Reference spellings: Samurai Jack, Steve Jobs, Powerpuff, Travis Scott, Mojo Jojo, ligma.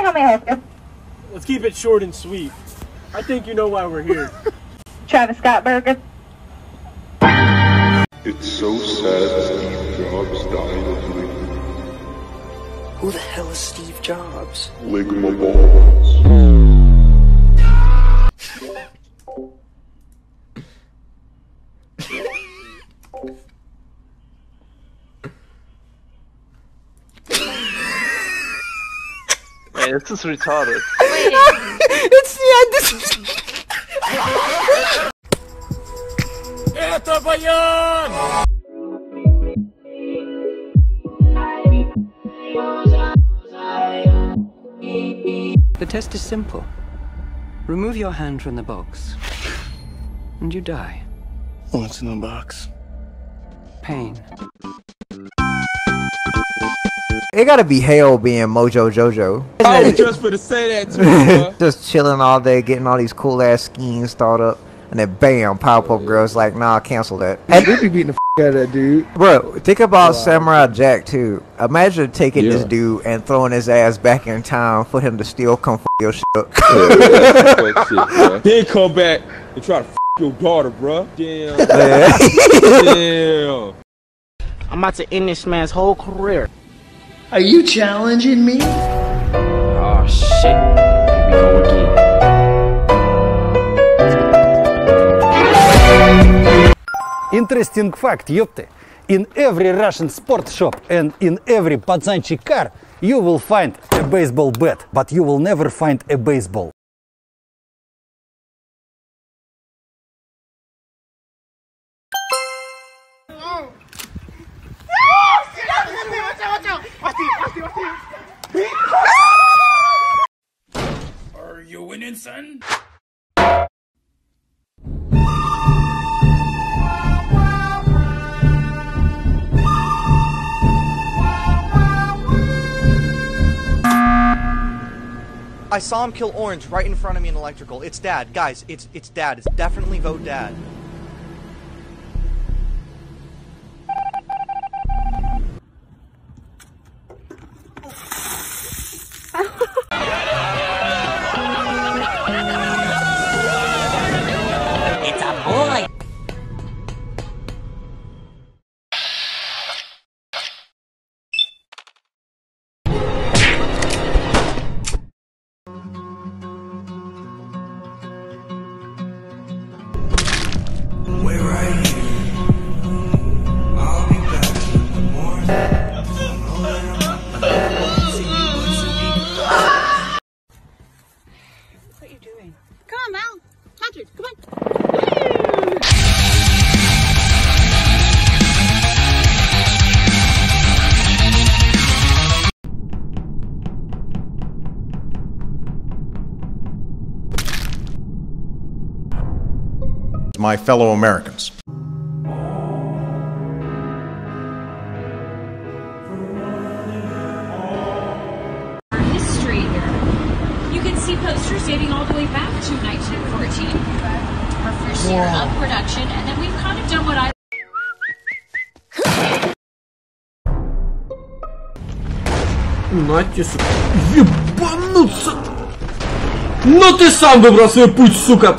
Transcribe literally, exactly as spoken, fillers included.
Hi, how may I help you? Let's keep it short and sweet. I think you know why we're here. Travis Scott burger. It's so sad Steve Jobs died of ligma. Who the hell is Steve Jobs? Ligma balls. Wait, this is retarded. It's the end of Это баян! The test is simple. Remove your hand from the box, and you die. What's in the box? Pain. It gotta be hell being Mojo Jojo. I was just for to say that to you, just chilling all day, getting all these cool ass schemes thought up. And then bam, Powerpuff Girls like, nah, cancel that. And they be beating the f*** out of that dude. Bro, think about wow. Samurai Jack too. Imagine taking yeah. this dude and throwing his ass back in time for him to still come f*** your shit up. Yeah, then come back and try to f*** your daughter, bro. Damn. Damn. I'm about to end this man's whole career. Are you challenging me? Oh shit. Here we go again. Interesting fact, ёпты. In every Russian sport shop and in every pazanchik car, you will find a baseball bat, but you will never find a baseball. Are you winning, son? I saw him kill Orange right in front of me in electrical. It's Dad. Guys, it's it's Dad. It's definitely vote Dad. It's a boy. My fellow Americans. Our history here. You can see posters dating all the way back to nineteen fourteen, our first year of production, and then we've kind of done what I. Натиск. Ебануться! Но ты сам выбрал свой путь, сука!